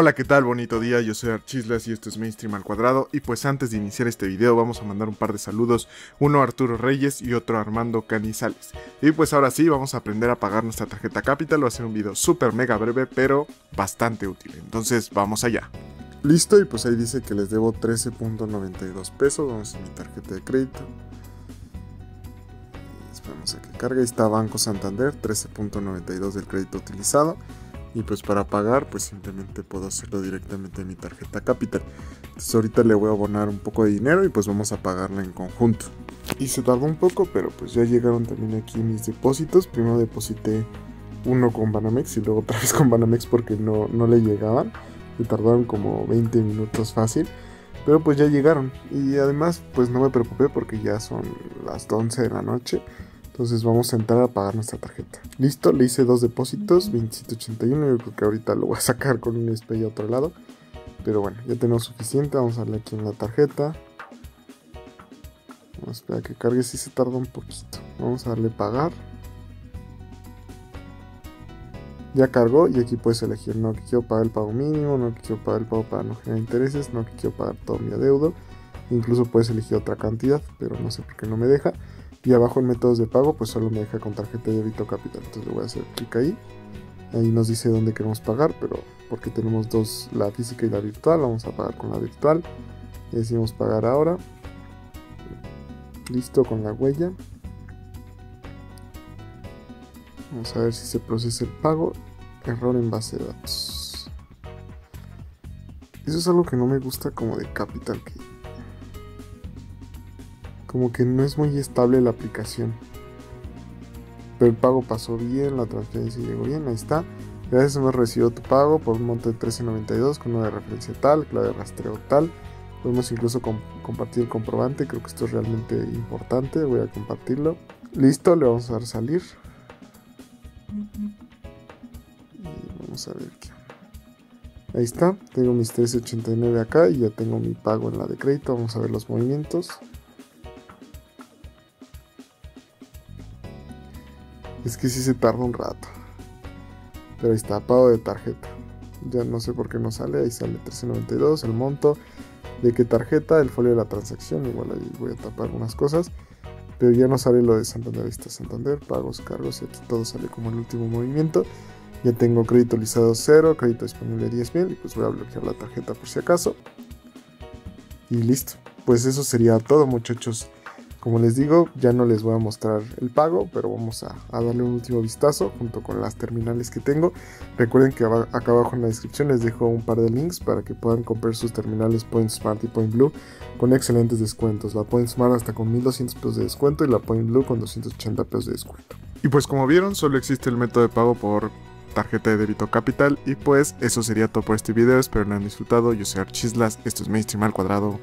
Hola, ¿qué tal? Bonito día, yo soy Archislas y esto es Mainstream al Cuadrado. Y pues antes de iniciar este video vamos a mandar un par de saludos, uno a Arturo Reyes y otro a Armando Canizales. Y pues ahora sí, vamos a aprender a pagar nuestra tarjeta Kapital. Va a ser un video súper mega breve, pero bastante útil. Entonces, vamos allá. Listo, y pues ahí dice que les debo 13.92 pesos. Vamos a mi tarjeta de crédito. Esperamos a que cargue. Ahí está Banco Santander, 13.92 del crédito utilizado. Y pues para pagar, pues simplemente puedo hacerlo directamente en mi tarjeta Capital. Entonces ahorita le voy a abonar un poco de dinero y pues vamos a pagarla en conjunto. Y se tardó un poco, pero pues ya llegaron también aquí mis depósitos. Primero deposité uno con Banamex y luego otra vez con Banamex porque no le llegaban. Y tardaron como 20 minutos fácil. Pero pues ya llegaron. Y además pues no me preocupé porque ya son las 11 de la noche. Entonces vamos a entrar a pagar nuestra tarjeta. Listo, le hice dos depósitos, 27.81, yo creo que ahorita lo voy a sacar con un SPEI a otro lado. Pero bueno, ya tenemos suficiente, vamos a darle aquí en la tarjeta. Vamos a esperar a que cargue, si se tarda un poquito. Vamos a darle pagar. Ya cargó y aquí puedes elegir, no que quiero pagar el pago mínimo, no que quiero pagar el pago para no generar intereses, no que quiero pagar todo mi adeudo. Incluso puedes elegir otra cantidad, pero no sé por qué no me deja. Y abajo en métodos de pago, pues solo me deja con tarjeta de débito Capital. Entonces le voy a hacer clic ahí. Ahí nos dice dónde queremos pagar, pero porque tenemos dos, la física y la virtual, vamos a pagar con la virtual. Y decimos pagar ahora. Listo, con la huella. Vamos a ver si se procesa el pago. Error en base de datos. Eso es algo que no me gusta como de Capital, que como que no es muy estable la aplicación. Pero el pago pasó bien, la transferencia llegó bien, ahí está. Gracias, hemos recibido tu pago por un monto de 13.92 con una de referencia tal, clave de rastreo tal. Podemos incluso compartir el comprobante, creo que esto es realmente importante, voy a compartirlo. Listo, le vamos a dar salir. Y vamos a ver qué. Ahí está, tengo mis 13.89 acá y ya tengo mi pago en la de crédito, vamos a ver los movimientos. Es que sí se tarda un rato. Pero ahí está, pago de tarjeta. Ya no sé por qué no sale. Ahí sale 13.92, el monto. De qué tarjeta, el folio de la transacción. Igual ahí voy a tapar unas cosas. Pero ya no sale lo de Santander. Ahí está Santander, pagos, cargos. Y aquí todo sale como el último movimiento. Ya tengo crédito listado 0, crédito disponible 10.000. Y pues voy a bloquear la tarjeta por si acaso. Y listo. Pues eso sería todo, muchachos. Como les digo, ya no les voy a mostrar el pago, pero vamos a darle un último vistazo junto con las terminales que tengo. Recuerden que acá abajo en la descripción les dejo un par de links para que puedan comprar sus terminales Point Smart y Point Blue con excelentes descuentos. La Point Smart hasta con 1.200 pesos de descuento y la Point Blue con 280 pesos de descuento. Y pues como vieron, solo existe el método de pago por tarjeta de débito Capital. Y pues eso sería todo por este video, espero lo hayan disfrutado. Yo soy Archislas, esto es Mainstream al Cuadrado.